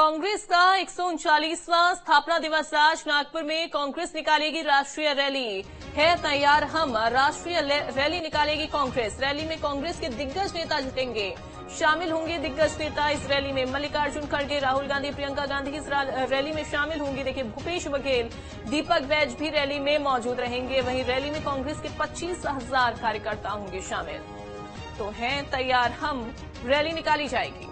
कांग्रेस का 139वां स्थापना दिवस आज नागपुर में। कांग्रेस निकालेगी राष्ट्रीय रैली, है तैयार हम। राष्ट्रीय रैली निकालेगी कांग्रेस। रैली में कांग्रेस के दिग्गज नेता जुटेंगे, शामिल होंगे दिग्गज नेता इस रैली में। मल्लिकार्जुन खड़गे, राहुल गांधी, प्रियंका गांधी इस रैली में शामिल होंगे। देखिए, भूपेश बघेल, दीपक बैज भी रैली में मौजूद रहेंगे। वहीं रैली में कांग्रेस के 25,000 कार्यकर्ता होंगे शामिल। तो हैं तैयार हम रैली निकाली जाएगी।